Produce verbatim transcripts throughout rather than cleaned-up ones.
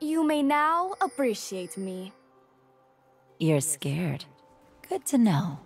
You may now appreciate me. You're scared. Good to know.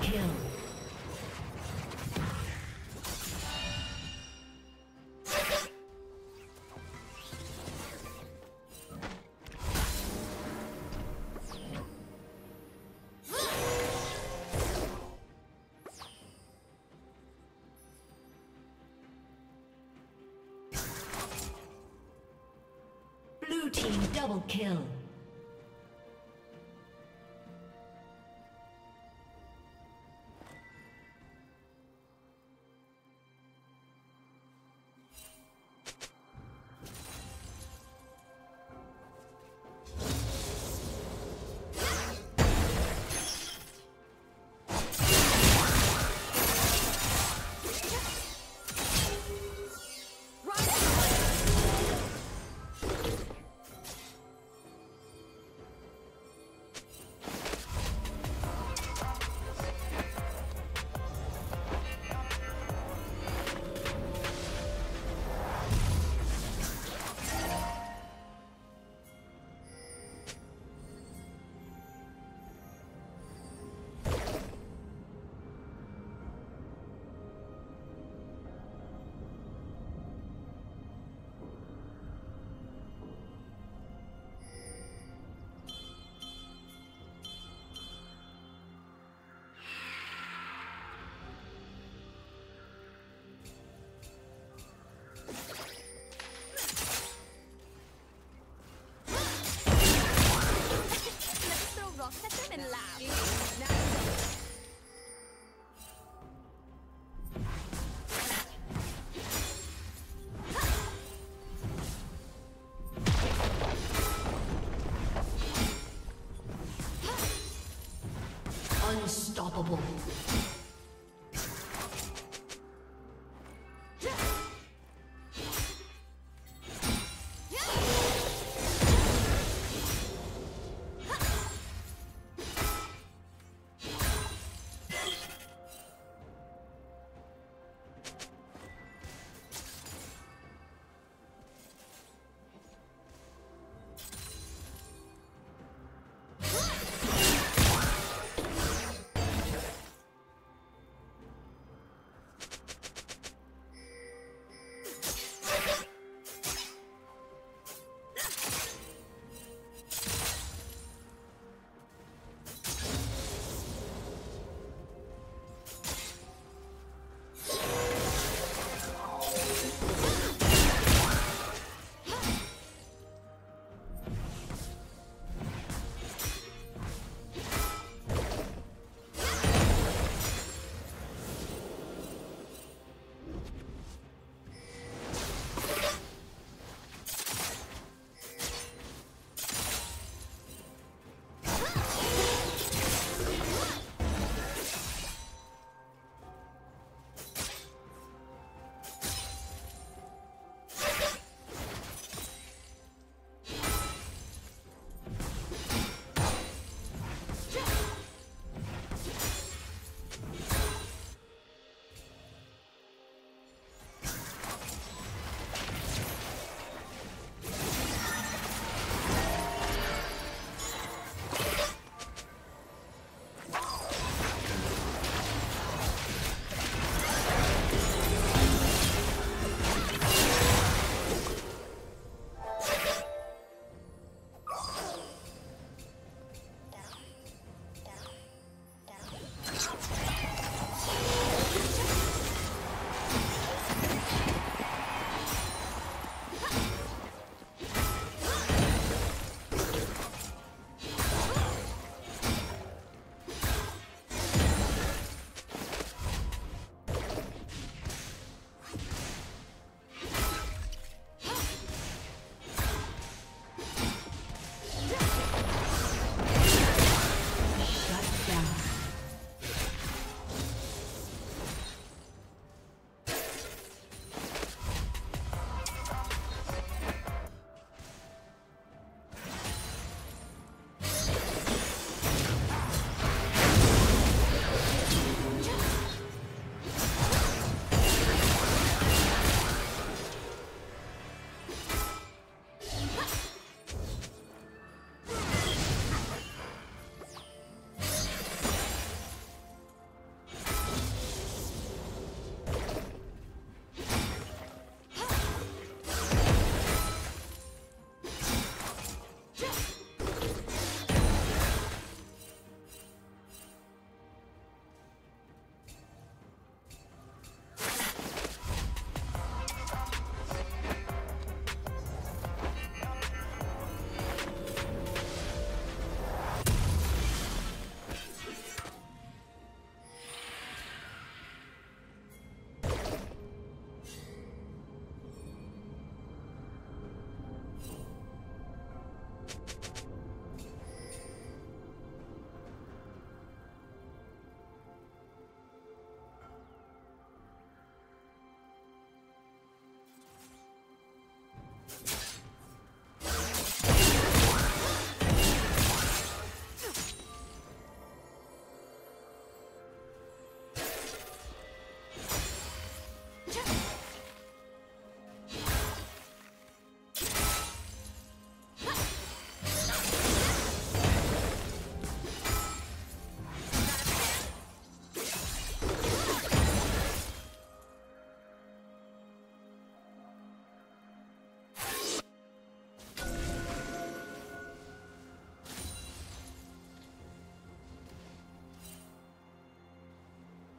Green. Team double kill. Unstoppable.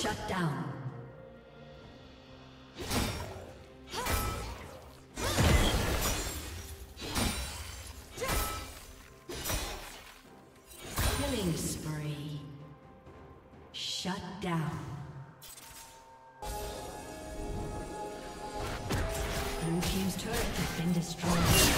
Shut down. Killing spree. Shut down. Blue team's turret has been destroyed.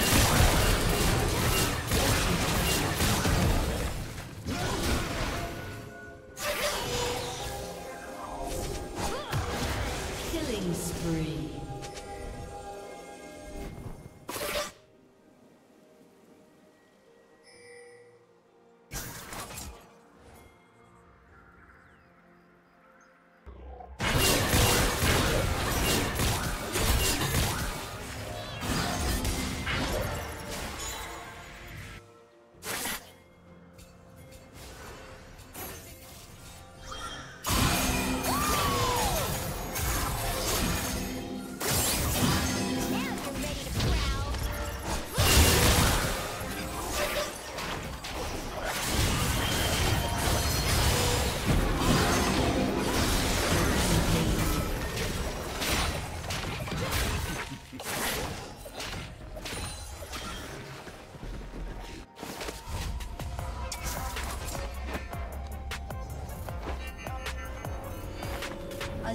Spree. A